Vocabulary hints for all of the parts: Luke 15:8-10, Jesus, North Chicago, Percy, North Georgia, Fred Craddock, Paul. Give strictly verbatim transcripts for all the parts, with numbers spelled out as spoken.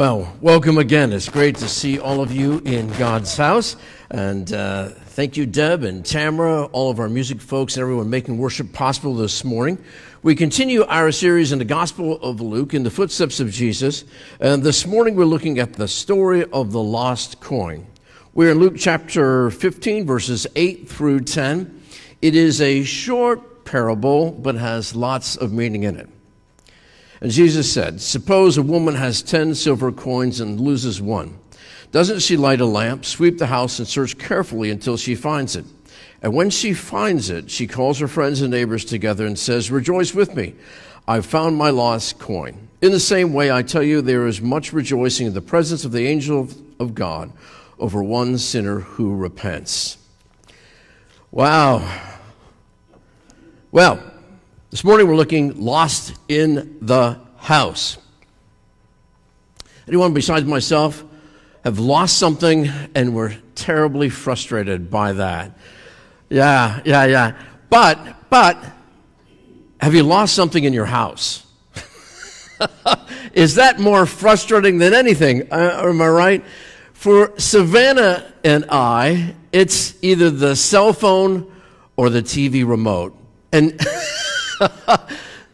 Well, welcome again. It's great to see all of you in God's house. And uh, thank you, Deb and Tamara, all of our music folks, and everyone making worship possible this morning. We continue our series in the Gospel of Luke, in the footsteps of Jesus. And this morning we're looking at the story of the lost coin. We're in Luke chapter fifteen, verses eight through ten. It is a short parable, but has lots of meaning in it. And Jesus said, "Suppose a woman has ten silver coins and loses one. Doesn't she light a lamp, sweep the house, and search carefully until she finds it? And when she finds it, she calls her friends and neighbors together and says, 'Rejoice with me. I've found my lost coin.' In the same way, I tell you, there is much rejoicing in the presence of the angel of God over one sinner who repents." Wow. Well, this morning we're looking lost in the house. Anyone besides myself have lost something and were terribly frustrated by that? Yeah, yeah, yeah. But, but, have you lost something in your house? Is that more frustrating than anything? Uh, am I right? For Savannah and I, it's either the cell phone or the T V remote. And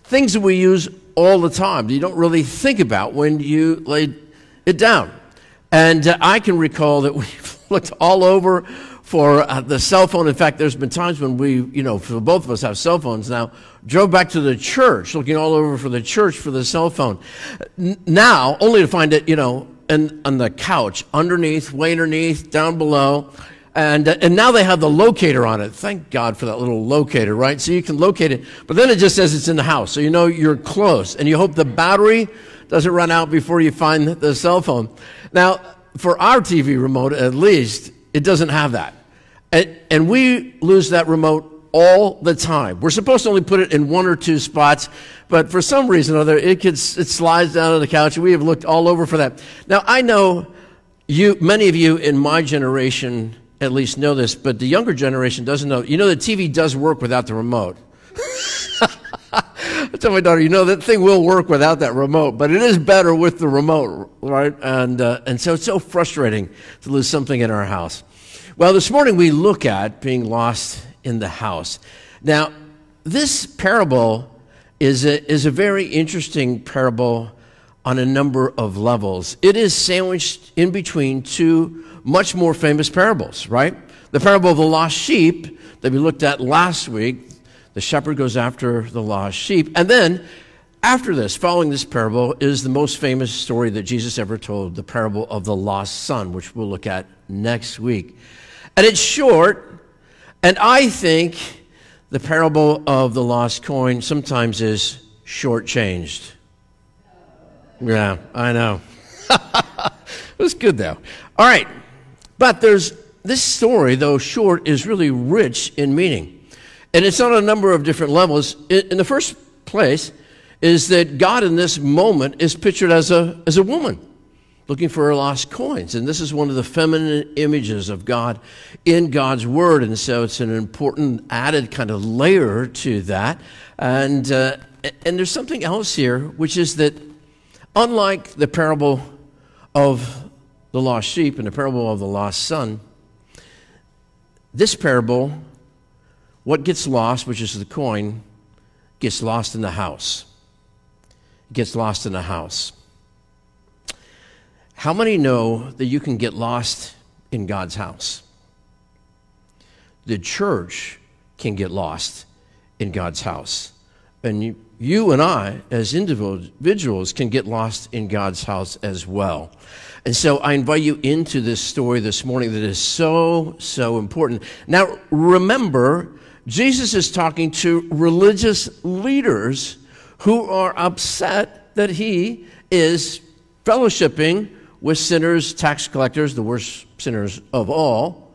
things that we use all the time, you don't really think about when you lay it down. And uh, I can recall that we've looked all over for uh, the cell phone. In fact, there's been times when we, you know, for both of us have cell phones now, drove back to the church, looking all over for the church for the cell phone. N now, only to find it, you know, in, on the couch, underneath, way underneath, down below. And, and now they have the locator on it. Thank God for that little locator, right? So you can locate it. But then it just says it's in the house, so you know you're close. And you hope the battery doesn't run out before you find the cell phone. Now, for our T V remote, at least, it doesn't have that. And, and we lose that remote all the time. We're supposed to only put it in one or two spots, but for some reason or other, it, gets, it slides down on the couch. We have looked all over for that. Now, I know you, many of you in my generation at least know this, but the younger generation doesn't know. You know, the T V does work without the remote. I tell my daughter, you know, that thing will work without that remote, but it is better with the remote, right? And, uh, and so it's so frustrating to lose something in our house. Well, this morning we look at being lost in the house. Now, this parable is a, is a very interesting parable on a number of levels. It is sandwiched in between two much more famous parables, right? The parable of the lost sheep that we looked at last week, the shepherd goes after the lost sheep. And then after this, following this parable, is the most famous story that Jesus ever told, the parable of the lost son, which we'll look at next week. And it's short, and I think the parable of the lost coin sometimes is shortchanged. Yeah, I know. It was good, though. All right. But there's this story, though short, is really rich in meaning. And it's on a number of different levels. In the first place is that God in this moment is pictured as a, as a woman looking for her lost coins. And this is one of the feminine images of God in God's Word. And so it's an important added kind of layer to that. And, uh, and there's something else here, which is that unlike the parable of the lost sheep and the parable of the lost son, this parable, what gets lost, which is the coin, gets lost in the house. It gets lost in the house. How many know that you can get lost in God's house? The church can get lost in God's house. And you You and I, as individuals, can get lost in God's house as well. And so I invite you into this story this morning that is so, so important. Now, remember, Jesus is talking to religious leaders who are upset that he is fellowshipping with sinners, tax collectors, the worst sinners of all,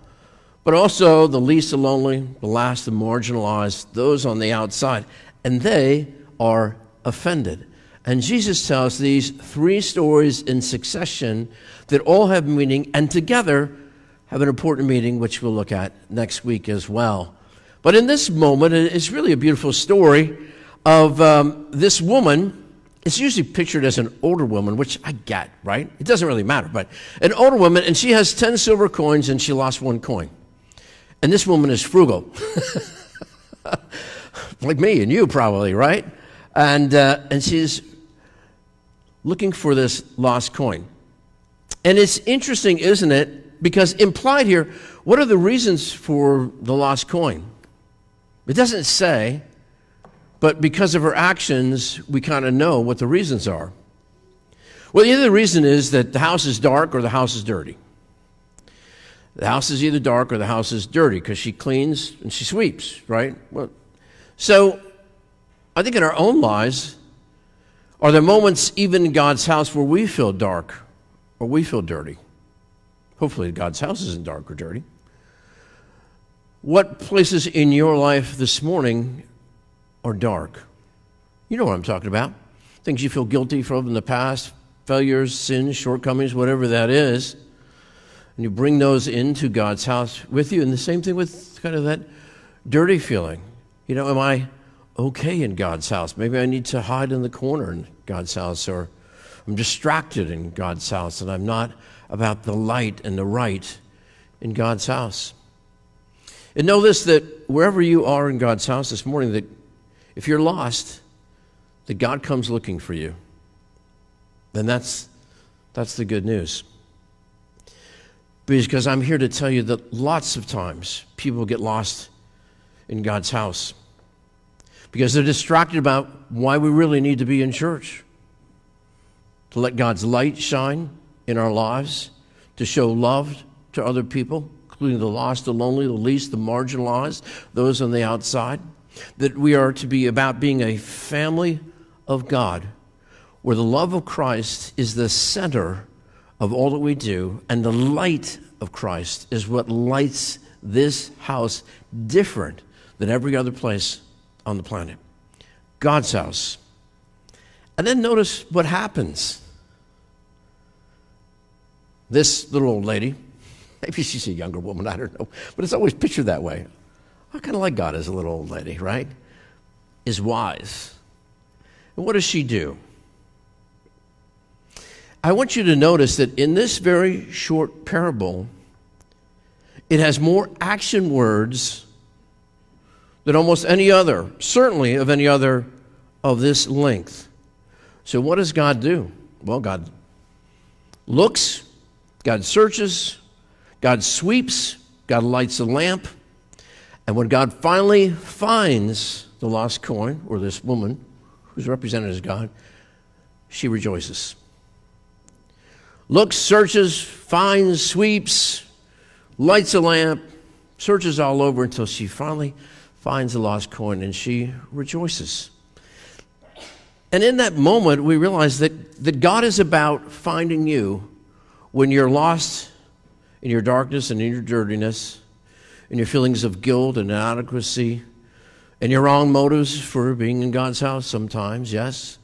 but also the least, the lonely, the last, the marginalized, those on the outside. And they are offended. And Jesus tells these three stories in succession that all have meaning and together have an important meaning, which we'll look at next week as well. But in this moment, it's really a beautiful story of um, this woman It's usually pictured as an older woman, which I get, right? It doesn't really matter, but an older woman, and she has ten silver coins, and she lost one coin. And this woman is frugal, like me and you probably, right? And, uh, and she's looking for this lost coin. And it's interesting, isn't it? Because implied here, what are the reasons for the lost coin? It doesn't say, but because of her actions, we kind of know what the reasons are. Well, the other reason is that the house is dark or the house is dirty. The house is either dark or the house is dirty because she cleans and she sweeps, right? Well, so I think in our own lives, are there moments even in God's house where we feel dark or we feel dirty? Hopefully God's house isn't dark or dirty. What places in your life this morning or dark? You know what I'm talking about. Things you feel guilty from in the past, failures, sins, shortcomings, whatever that is. And you bring those into God's house with you. And the same thing with kind of that dirty feeling. You know, am I okay in God's house? Maybe I need to hide in the corner in God's house, or I'm distracted in God's house, and I'm not about the light and the right in God's house. And know this, that wherever you are in God's house this morning, that if you're lost, that God comes looking for you. And that's, that's the good news. Because I'm here to tell you that lots of times people get lost in God's house because they're distracted about why we really need to be in church, to let God's light shine in our lives, to show love to other people, including the lost, the lonely, the least, the marginalized, those on the outside. That we are to be about being a family of God, where the love of Christ is the center of all that we do, and the light of Christ is what lights this house different than every other place on the planet. God's house. And then notice what happens. This little old lady, maybe she's a younger woman, I don't know, but it's always pictured that way. I kind of like God as a little old lady, right? Is wise. And what does she do? I want you to notice that in this very short parable, it has more action words than almost any other, certainly of any other of this length. So what does God do? Well, God looks, God searches, God sweeps, God lights a lamp. And when God finally finds the lost coin, or this woman who's represented as God, she rejoices. Looks, searches, finds, sweeps, lights a lamp, searches all over until she finally finds the lost coin, and she rejoices. And in that moment, we realize that, that God is about finding you when you're lost in your darkness and in your dirtiness, and your feelings of guilt and inadequacy, and your wrong motives for being in God's house sometimes, yes.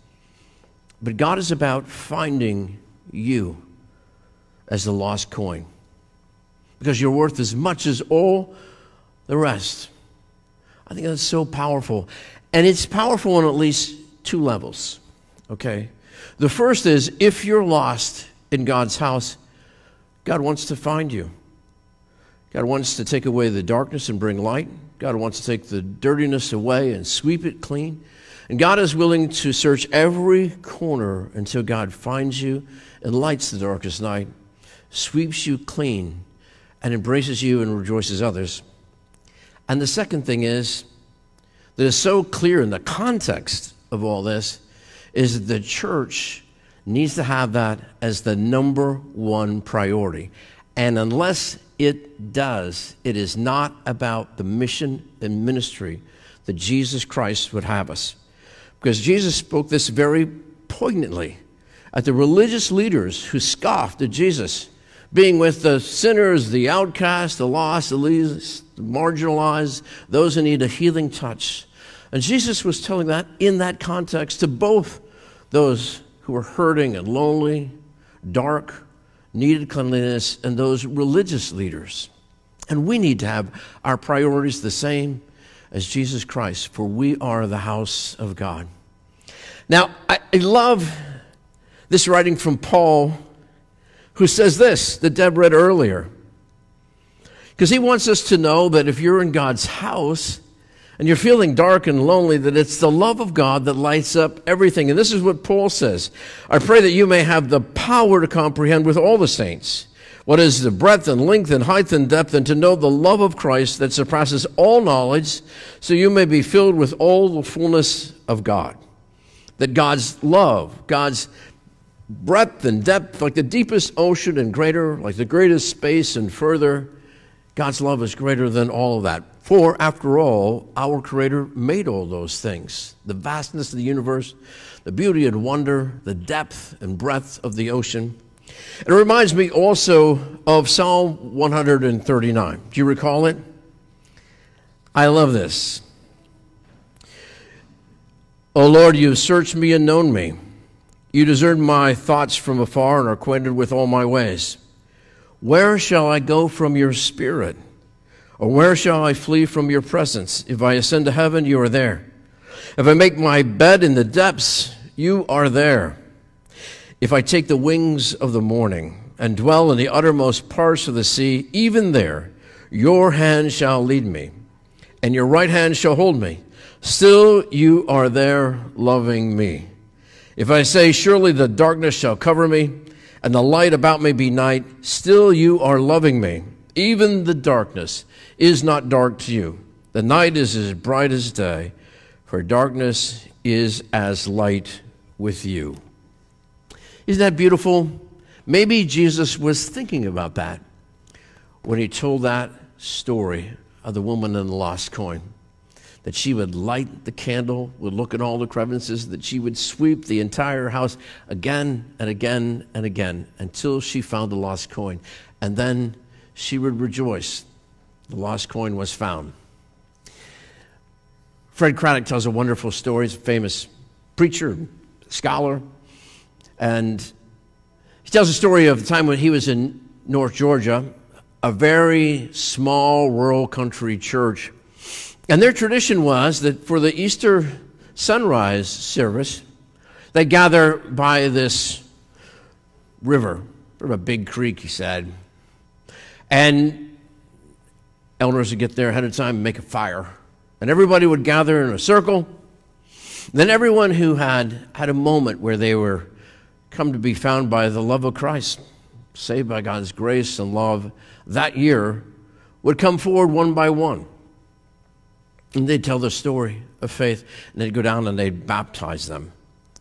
But God is about finding you as the lost coin, because you're worth as much as all the rest. I think that's so powerful. And it's powerful on at least two levels, okay? The first is, if you're lost in God's house, God wants to find you. God wants to take away the darkness and bring light. God wants to take the dirtiness away and sweep it clean. And God is willing to search every corner until God finds you and lights the darkest night, sweeps you clean, and embraces you and rejoices others. And the second thing is, that is so clear in the context of all this, is that the church needs to have that as the number one priority. And unless it does, it is not about the mission and ministry that Jesus Christ would have us. Because Jesus spoke this very poignantly at the religious leaders who scoffed at Jesus being with the sinners, the outcasts, the lost, the least, the marginalized, those who need a healing touch. And Jesus was telling that in that context to both those who were hurting and lonely, dark, needed cleanliness, and those religious leaders. And we need to have our priorities the same as Jesus Christ, for we are the house of God. Now, I, I love this writing from Paul, who says this, that Deb read earlier. Because he wants us to know that if you're in God's house and you're feeling dark and lonely, that it's the love of God that lights up everything. And this is what Paul says. I pray that you may have the power to comprehend with all the saints what is the breadth and length and height and depth, and to know the love of Christ that surpasses all knowledge, so you may be filled with all the fullness of God. That God's love, God's breadth and depth, like the deepest ocean and greater, like the greatest space and further, God's love is greater than all of that. For, after all, our Creator made all those things. The vastness of the universe, the beauty and wonder, the depth and breadth of the ocean. It reminds me also of Psalm one thirty-nine. Do you recall it? I love this. O Lord, you have searched me and known me. You discern my thoughts from afar and are acquainted with all my ways. Where shall I go from your spirit? Or where shall I flee from your presence? If I ascend to heaven, you are there. If I make my bed in the depths, you are there. If I take the wings of the morning and dwell in the uttermost parts of the sea, even there your hand shall lead me, and your right hand shall hold me. Still you are there loving me. If I say, surely the darkness shall cover me, and the light about me be night, still you are loving me. Even the darkness is not dark to you. The night is as bright as day, for darkness is as light with you. Isn't that beautiful? Maybe Jesus was thinking about that when he told that story of the woman and the lost coin. That she would light the candle, would look at all the crevices, that she would sweep the entire house again and again and again until she found the lost coin. And then she would rejoice. The lost coin was found. Fred Craddock tells a wonderful story. He's a famous preacher, scholar. And he tells a story of the time when he was in North Georgia, a very small rural country church. And their tradition was that for the Easter sunrise service, they gather by this river, sort of a big creek, he said. And elders would get there ahead of time and make a fire. And everybody would gather in a circle. Then everyone who had had a moment where they were come to be found by the love of Christ, saved by God's grace and love, that year would come forward one by one. And they'd tell the story of faith, and they'd go down and they'd baptize them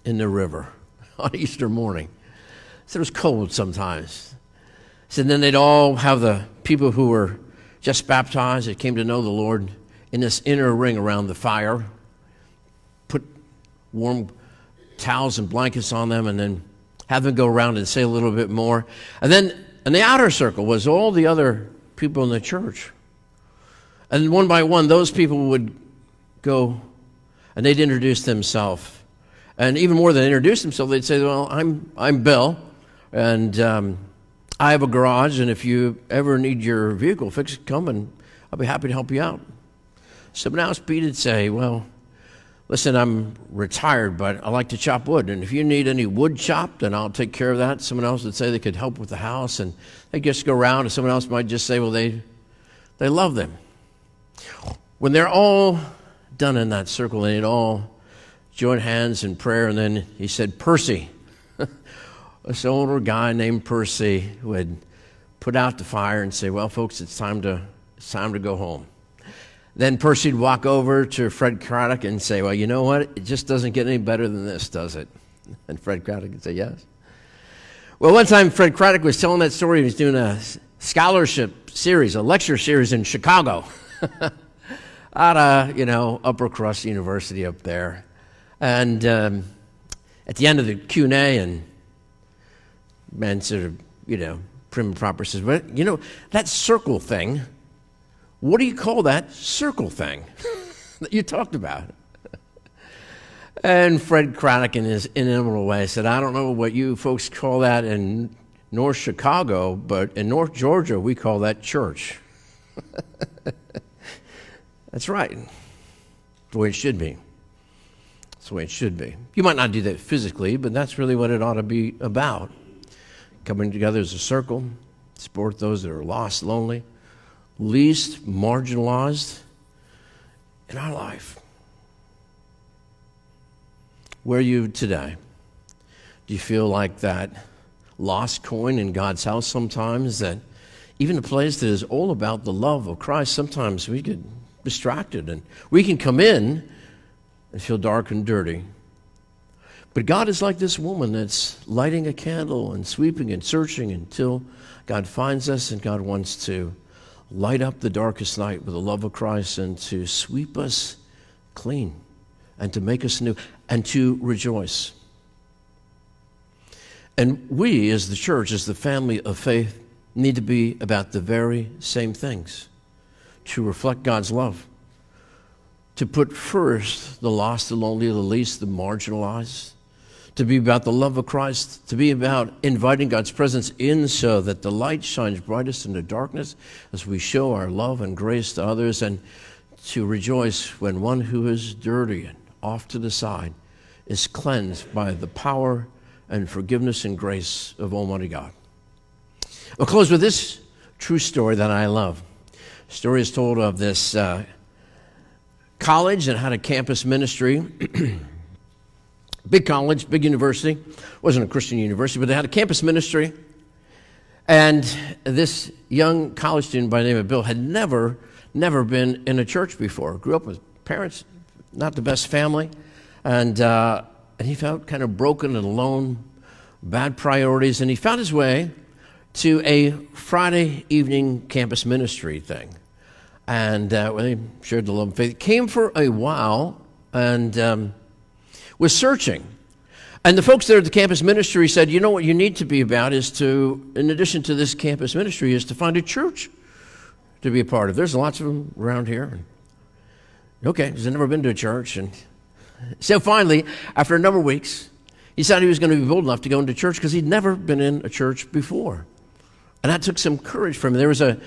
in the river on Easter morning. So it was cold sometimes. So then they'd all have the people who were just baptized, that came to know the Lord, in this inner ring around the fire, put warm towels and blankets on them, and then have them go around and say a little bit more. And then in the outer circle was all the other people in the church. And one by one, those people would go, and they'd introduce themselves. And even more than introduce themselves, they'd say, well, I'm, I'm Bill, and um, I have a garage, and if you ever need your vehicle fixed, come, and I'll be happy to help you out. Someone else, Pete, would say, well, listen, I'm retired, but I like to chop wood, and if you need any wood chopped, then I'll take care of that. Someone else would say they could help with the house, and they'd just go around, and someone else might just say, well, they, they love them. When they're all done in that circle, and they'd all join hands in prayer, and then he said, Percy. This older guy named Percy would put out the fire and say, well, folks, it's time to, it's time to go home. Then Percy would walk over to Fred Craddock and say, well, you know what? It just doesn't get any better than this, does it? And Fred Craddock would say, yes. Well, one time Fred Craddock was telling that story. He was doing a scholarship series, a lecture series in Chicago. At a, you know, upper crust university up there. And um, at the end of the Q and A, and man sort of, you know, prim and proper says, well, you know, that circle thing, what do you call that circle thing that you talked about? And Fred Craddock, in his inimitable way, said, I don't know what you folks call that in North Chicago, but in North Georgia, we call that church. That's right. The way it should be. That's the way it should be. You might not do that physically, but that's really what it ought to be about. Coming together as a circle, support those that are lost, lonely, least marginalized in our life. Where are you today? Do you feel like that lost coin in God's house sometimes, that even a place that is all about the love of Christ, sometimes we get distracted and we can come in and feel dark and dirty. But God is like this woman that's lighting a candle and sweeping and searching until God finds us, and God wants to light up the darkest night with the love of Christ and to sweep us clean and to make us new and to rejoice. And we as the church, as the family of faith, need to be about the very same things, to reflect God's love, to put first the lost, the lonely, the least, the marginalized, to be about the love of Christ, to be about inviting God's presence in so that the light shines brightest in the darkness as we show our love and grace to others, and to rejoice when one who is dirty and off to the side is cleansed by the power and forgiveness and grace of Almighty God. I'll close with this true story that I love. The story is told of this uh, college that had a campus ministry. Big college, big university. It wasn't a Christian university, but they had a campus ministry. And this young college student by the name of Bill had never, never been in a church before. Grew up with parents, not the best family. And, uh, and he felt kind of broken and alone, bad priorities. And he found his way to a Friday evening campus ministry thing. And uh, well, they shared the love of faith. It came for a while, and um, was searching. And the folks there at the campus ministry said, you know what you need to be about is to, in addition to this campus ministry, is to find a church to be a part of. There's lots of them around here. Okay, because I've never been to a church. And so finally, after a number of weeks, he decided he was going to be bold enough to go into church because he'd never been in a church before. And that took some courage from him. There was a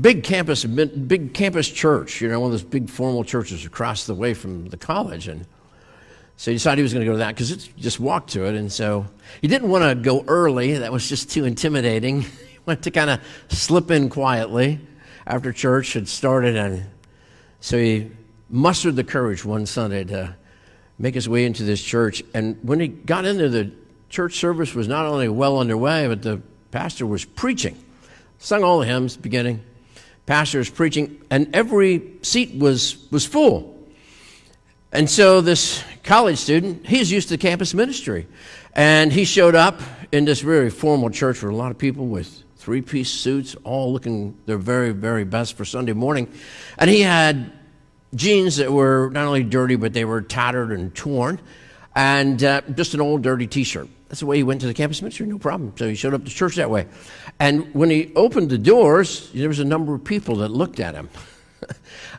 big campus, big campus church, you know, one of those big formal churches across the way from the college. And so he decided he was going to go to that because it just walked to it. And so he didn't want to go early. That was just too intimidating. He wanted to kind of slip in quietly after church had started. And so he mustered the courage one Sunday to make his way into this church. And when he got in there, the church service was not only well underway, but the pastor was preaching. Sung all the hymns beginning. Pastor was preaching. And every seat was, was full. And so this college student, he's used to campus ministry. And he showed up in this very formal church with a lot of people with three-piece suits, all looking their very, very best for Sunday morning. And he had jeans that were not only dirty, but they were tattered and torn. And uh, just an old dirty T-shirt. That's the way he went to the campus ministry, no problem. So he showed up to church that way. And when he opened the doors, there was a number of people that looked at him.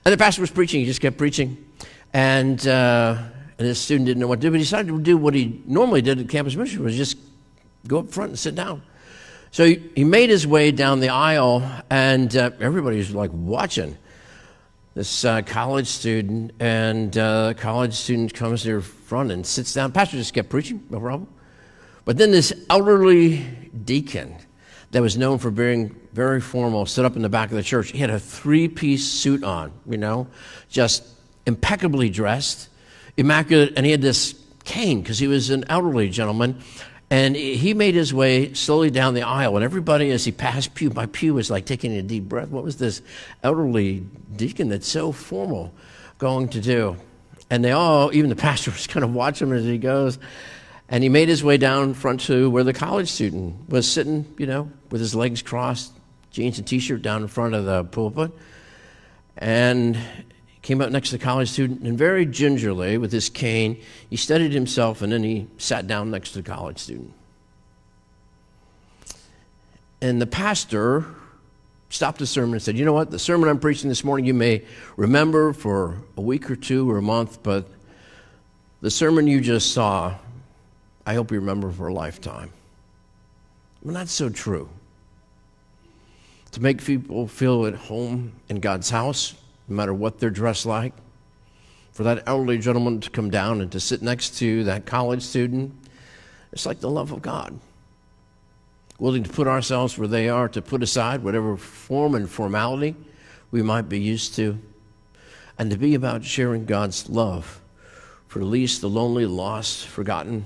And the pastor was preaching. He just kept preaching. And, uh, and this student didn't know what to do, but he decided to do what he normally did at campus ministry, was just go up front and sit down. So he, he made his way down the aisle, and uh, everybody was like watching this uh, college student. And the uh, college student comes to the front and sits down. Pastor just kept preaching, no problem. But then this elderly deacon that was known for being very formal stood up in the back of the church. He had a three-piece suit on, you know, just impeccably dressed, immaculate, and he had this cane because he was an elderly gentleman, and he made his way slowly down the aisle, and everybody as he passed pew by pew was like taking a deep breath. What was this elderly deacon that's so formal going to do? And they all, even the pastor was kind of watching him as he goes, and he made his way down front to where the college student was sitting, you know, with his legs crossed, jeans and T-shirt down in front of the pulpit, and came up next to the college student, and very gingerly with his cane, he steadied himself, and then he sat down next to the college student. And the pastor stopped the sermon and said, you know what, the sermon I'm preaching this morning you may remember for a week or two or a month, but the sermon you just saw, I hope you remember for a lifetime. Well, that's so true. To make people feel at home in God's house, no matter what they're dressed like, for that elderly gentleman to come down and to sit next to that college student. It's like the love of God. Willing to put ourselves where they are, to put aside whatever form and formality we might be used to, and to be about sharing God's love for the least, the lonely, lost, forgotten,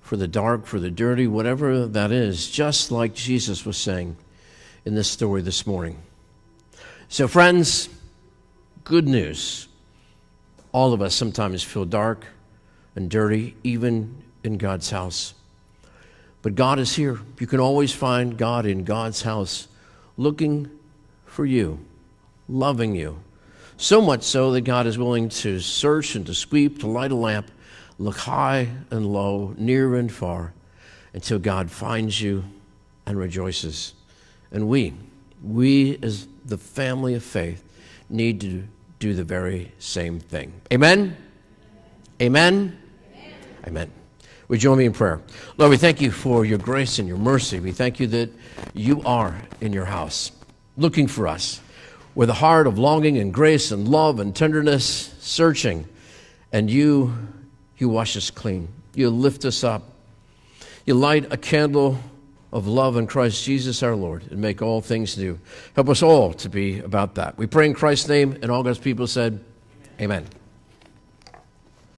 for the dark, for the dirty, whatever that is, just like Jesus was saying in this story this morning. So friends, good news. All of us sometimes feel dark and dirty, even in God's house. But God is here. You can always find God in God's house, looking for you, loving you. So much so that God is willing to search and to sweep, to light a lamp, look high and low, near and far, until God finds you and rejoices. And we, we as the family of faith, need to do the very same thing. Amen? Amen? Amen. Amen. Would you join me in prayer? Lord, we thank you for your grace and your mercy. We thank you that you are in your house, looking for us with a heart of longing and grace and love and tenderness, searching. And you, you wash us clean. You lift us up. You light a candle of love in Christ Jesus our Lord and make all things new. Help us all to be about that. We pray in Christ's name, and all God's people said, amen. Amen.